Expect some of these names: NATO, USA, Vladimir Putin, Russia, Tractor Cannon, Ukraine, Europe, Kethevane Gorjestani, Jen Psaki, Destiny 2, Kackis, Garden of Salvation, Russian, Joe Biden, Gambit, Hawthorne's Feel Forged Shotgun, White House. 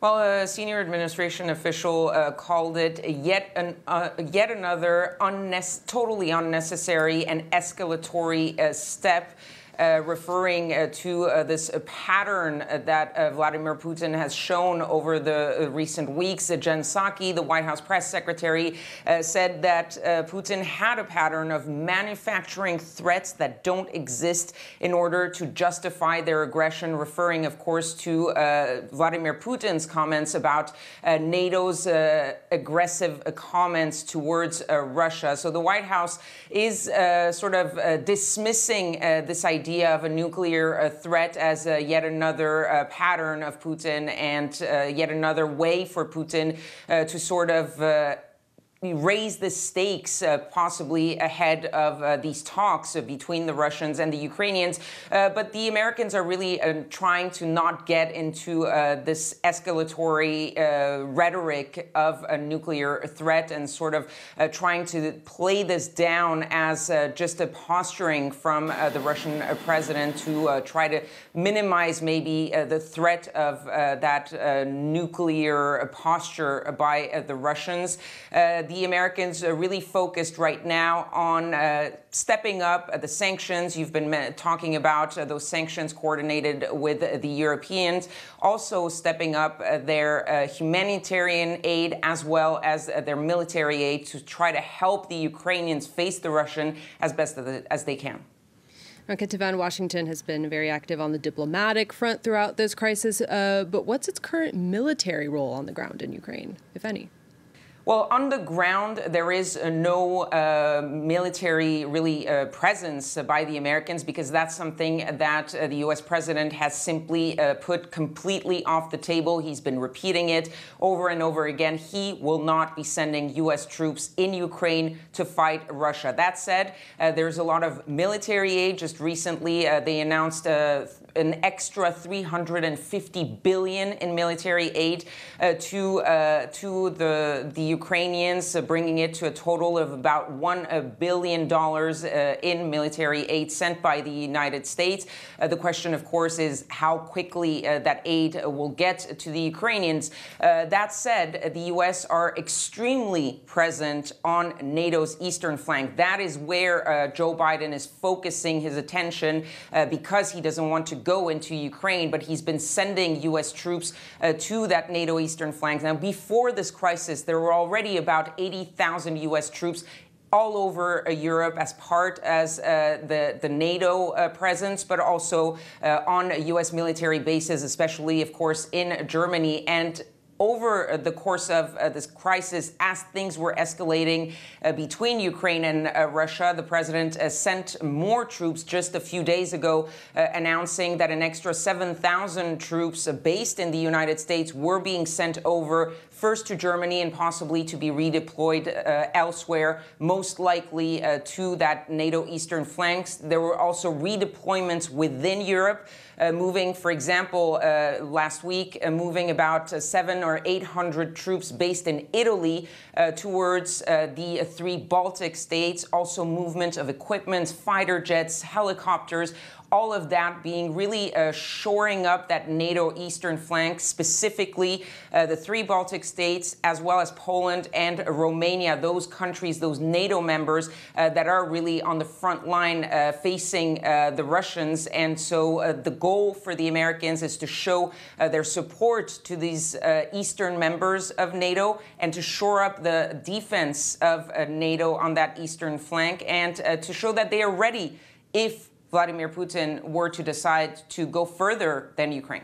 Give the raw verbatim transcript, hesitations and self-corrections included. Well, a senior administration official uh, called it yet an, uh, yet another unnes- totally unnecessary and escalatory uh, step, uh, referring uh, to uh, this uh, pattern that uh, Vladimir Putin has shown over the uh, recent weeks. Uh, Jen Psaki, the White House press secretary, uh, said that uh, Putin had a pattern of manufacturing threats that don't exist in order to justify their aggression, referring, of course, to uh, Vladimir Putin's comments about uh, NATO's uh, aggressive uh, comments towards uh, Russia. So the White House is uh, sort of uh, dismissing uh, this idea of a nuclear uh, threat as uh, yet another uh, pattern of Putin and uh, yet another way for Putin uh, to sort of uh, raise the stakes uh, possibly ahead of uh, these talks uh, between the Russians and the Ukrainians. Uh, but the Americans are really uh, trying to not get into uh, this escalatory uh, rhetoric of a nuclear threat and sort of uh, trying to play this down as uh, just a posturing from uh, the Russian uh, president to uh, try to minimize maybe uh, the threat of uh, that uh, nuclear posture by uh, the Russians. Uh, The Americans are really focused right now on uh, stepping up the sanctions. You've been talking about uh, those sanctions coordinated with the Europeans, also stepping up uh, their uh, humanitarian aid as well as uh, their military aid to try to help the Ukrainians face the Russian as best as they can. Ketivan, Washington has been very active on the diplomatic front throughout this crisis, uh, but what's its current military role on the ground in Ukraine, if any? Well, on the ground, there is no uh, military, really, uh, presence by the Americans, because that's something that uh, the U S president has simply uh, put completely off the table. He's been repeating it over and over again. He will not be sending U S troops in Ukraine to fight Russia. That said, uh, there's a lot of military aid. Just recently, uh, they announced uh, an extra three hundred fifty billion dollars in military aid uh, to, uh, to the, the Ukrainians, uh, bringing it to a total of about one billion dollars uh, in military aid sent by the United States. Uh, the question, of course, is how quickly uh, that aid will get to the Ukrainians. Uh, that said, the U S are extremely present on NATO's eastern flank. That is where uh, Joe Biden is focusing his attention uh, because he doesn't want to go into Ukraine, but he's been sending U S troops uh, to that NATO eastern flank. Now, before this crisis, there were already about eighty thousand U S troops all over uh, Europe as part as uh, the, the NATO uh, presence, but also uh, on U S military bases, especially, of course, in Germany. And over the course of uh, this crisis, as things were escalating uh, between Ukraine and uh, Russia, the president uh, sent more troops just a few days ago, uh, announcing that an extra seven thousand troops uh, based in the United States were being sent over, first to Germany and possibly to be redeployed uh, elsewhere, most likely uh, to that NATO eastern flanks. There were also redeployments within Europe, uh, moving, for example, uh, last week, uh, moving about uh, seven or or eight hundred troops based in Italy uh, towards uh, the uh, three Baltic states, also movement of equipment, fighter jets, helicopters, all of that being really uh, shoring up that NATO eastern flank, specifically uh, the three Baltic states, as well as Poland and Romania, those countries, those NATO members uh, that are really on the front line uh, facing uh, the Russians. And so uh, the goal for the Americans is to show uh, their support to these uh, eastern members of NATO and to shore up the defense of uh, NATO on that eastern flank and uh, to show that they are ready if Vladimir Putin were to decide to go further than Ukraine.